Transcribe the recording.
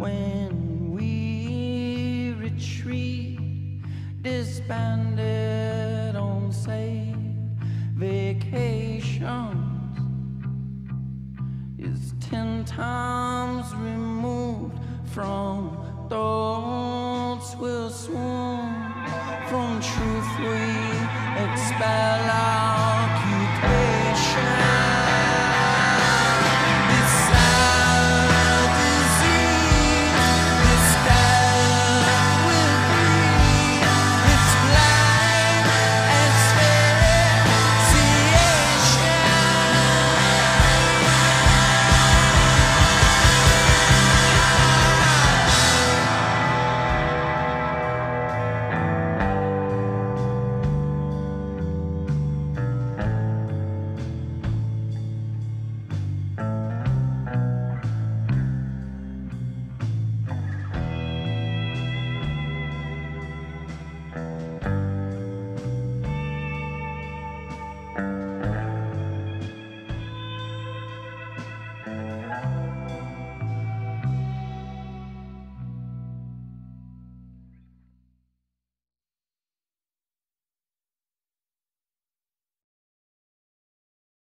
when we retreat, disbanded on safe vacations, is 10 times removed from thoughts we'll swoon, from truth we expel our occupation.